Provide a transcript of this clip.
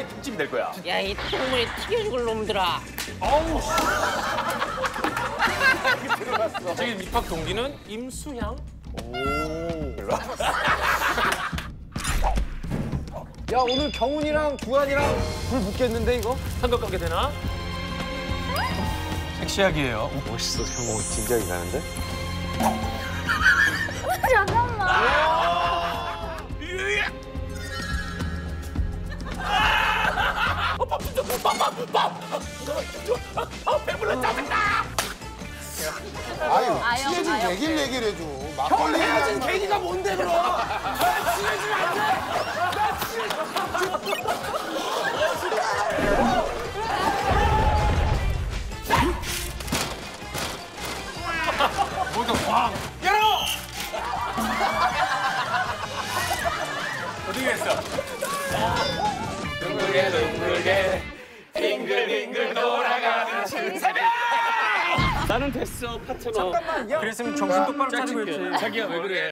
하나의 특집이 될 거야. 야, 이 동물이 튀겨 죽을 놈들아. 어우. 지금 입학 동기는 임수향. 오. 야, 오늘 경훈이랑 구한이랑 불 붙겠는데 이거? 한국 가게 되나? 섹시하기예요. 멋있어, 형. 오, 진작이 가는데? 잠깐만. 아, 배불러 짜증나. 아유, 친해진 얘기를 해줘. 형, 헤어진 계기가 뭔데 그럼? 나 친해지면 안 돼. 나 친해지면 모두 광. 열어. 어떻게 했어? 둥글게 둥글게 빙글빙글 돌아가는 신세계. 나는 됐어 파트너. 잠깐만, 야. 그랬으면 정신 똑바로 차리고 있지. 자기야 왜 그래.